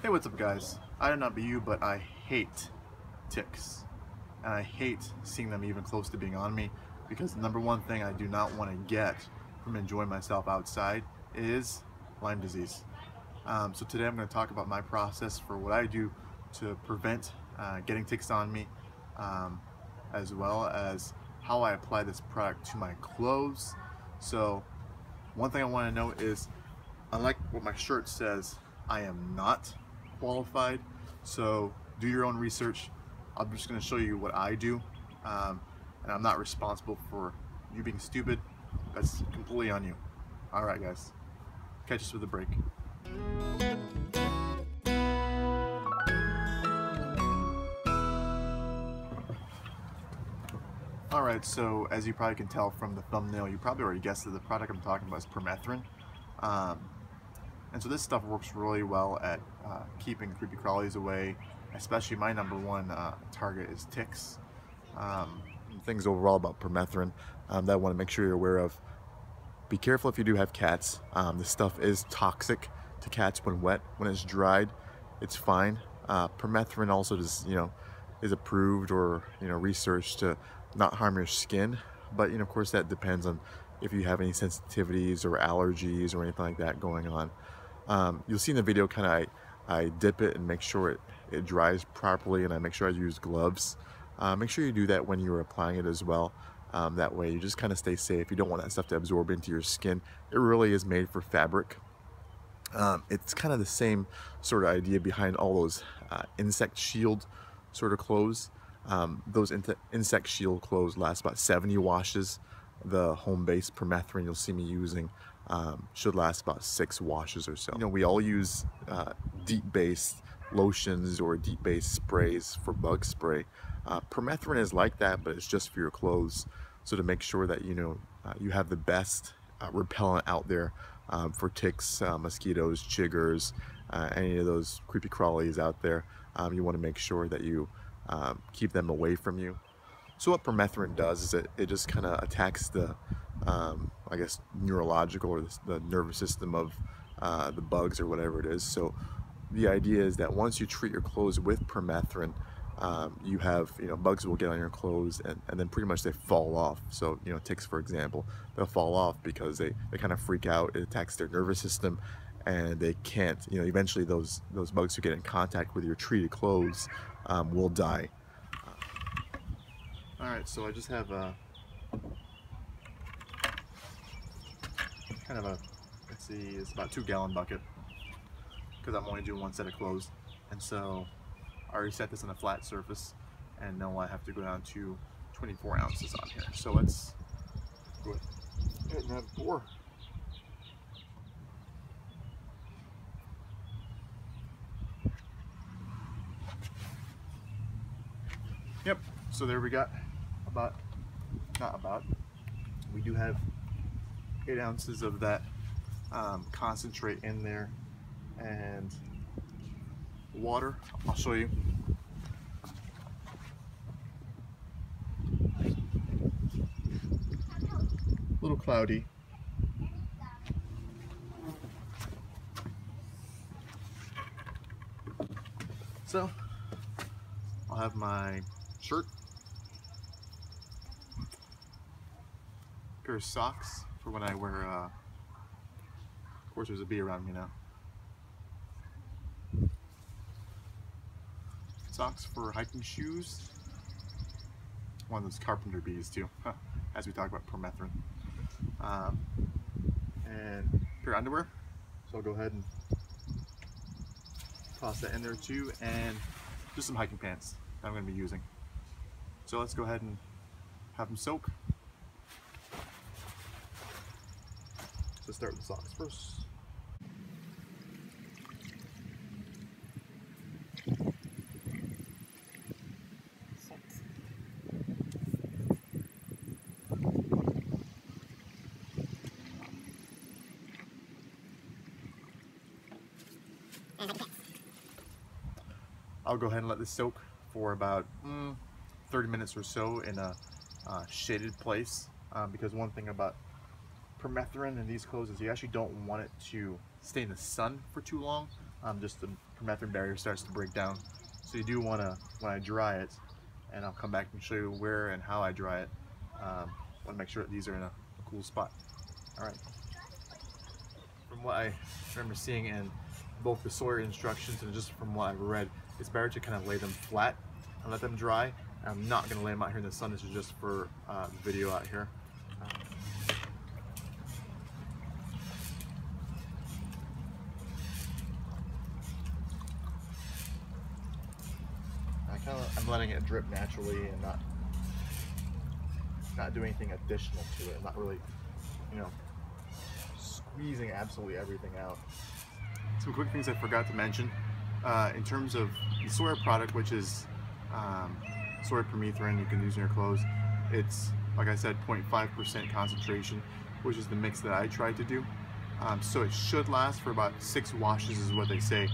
Hey, what's up guys? I don't know about you, but I hate ticks. And I hate seeing them even close to being on me, because the number one thing I do not want to get from enjoying myself outside is Lyme disease. So today I'm going to talk about my process for what I do to prevent getting ticks on me, as well as how I apply this product to my clothes. So one thing I want to note is, unlike what my shirt says, I am not qualified, so do your own research. I'm just going to show you what I do, and I'm not responsible for you being stupid. That's completely on you. Alright guys, catch us with a break. Alright, so as you probably can tell from the thumbnail, you probably already guessed that the product I'm talking about is permethrin. And so this stuff works really well at keeping creepy crawlies away, especially my number one target is ticks. Things overall about permethrin that I want to make sure you're aware of. Be careful if you do have cats. This stuff is toxic to cats when wet. When it's dried, it's fine. Permethrin also just, is approved or, researched to not harm your skin. But, of course, that depends on if you have any sensitivities or allergies or anything like that going on. You'll see in the video I dip it and make sure it dries properly, and I make sure I use gloves. Make sure you do that when you're applying it as well. That way you just stay safe. You don't want that stuff to absorb into your skin. It really is made for fabric. It's the same sort of idea behind all those insect shield sort of clothes. Those insect shield clothes last about 70 washes. The home base permethrin you'll see me using should last about 6 washes or so. We all use deep-based lotions or deep-based sprays for bug spray. Permethrin is like that, but it's just for your clothes. So to make sure that you have the best repellent out there for ticks, mosquitoes, chiggers, any of those creepy crawlies out there, you want to make sure that you keep them away from you. So what permethrin does is it just attacks the, I guess, neurological or the nervous system of the bugs or whatever it is. So the idea is that once you treat your clothes with permethrin, you have, bugs will get on your clothes and then pretty much they fall off. So, ticks, for example, they'll fall off because they freak out. It attacks their nervous system and they can't, eventually those bugs who get in contact with your treated clothes will die. Alright, so I just have a let's see, it's about 2-gallon bucket, because I'm only doing one set of clothes, and so I already set this on a flat surface, and now I have to go down to 24 ounces on here. So let's go ahead and have 4. Yep, so there we got. We do have 8 ounces of that concentrate in there, and water, I'll show you. A little cloudy. So, I'll have my shirt, or socks for when I wear, of course there's a bee around me now. Socks for hiking shoes. One of those carpenter bees too, as we talk about permethrin. And a pair of underwear. So I'll go ahead and toss that in there too, and just some hiking pants that I'm going to be using. So let's go ahead and have them soak. To start with socks first. I'll go ahead and let this soak for about 30 minutes or so in a shaded place, because one thing about permethrin in these clothes is you actually don't want it to stay in the sun for too long, just the permethrin barrier starts to break down. So you do want to, when I dry it, and I'll come back and show you where and how I dry it, want to make sure that these are in a cool spot. Alright, from what I remember seeing in both the Sawyer instructions and just from what I've read, it's better to kind of lay them flat and let them dry. I'm not going to lay them out here in the sun. This is just for video out here. I'm letting it drip naturally and not do anything additional to it. I'm not really, you know, squeezing absolutely everything out. Some quick things I forgot to mention in terms of the Sawyer product, which is Sawyer permethrin you can use in your clothes. It's, like I said, 0.5% concentration, which is the mix that I tried to do. So it should last for about 6 washes is what they say,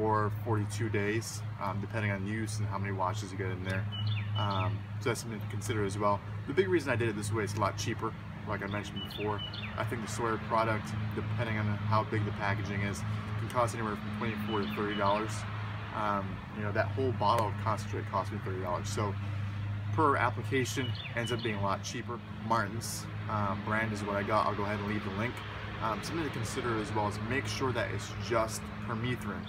or 42 days, depending on use and how many washes you get in there. So that's something to consider as well. The big reason I did it this way is a lot cheaper, like I mentioned before. I think the Sawyer product, depending on how big the packaging is, can cost anywhere from $24 to $30. You know, that whole bottle of concentrate cost me $30. So per application ends up being a lot cheaper. Martin's brand is what I got. I'll go ahead and leave the link. Something to consider as well is make sure that it's just permethrin,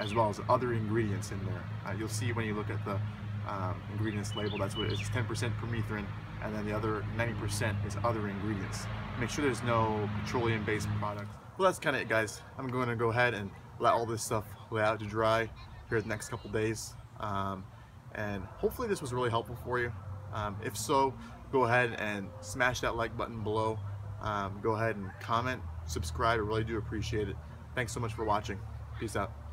as well as other ingredients in there. You'll see when you look at the ingredients label, that's what it is. It's 10% permethrin, and then the other 90% is other ingredients. Make sure there's no petroleum-based products. Well, that's kind of it, guys. I'm going to go ahead and let all this stuff lay out to dry here the next couple days. And hopefully this was really helpful for you. If so, go ahead and smash that like button below. Go ahead and comment, subscribe. I really do appreciate it. Thanks so much for watching. Peace out.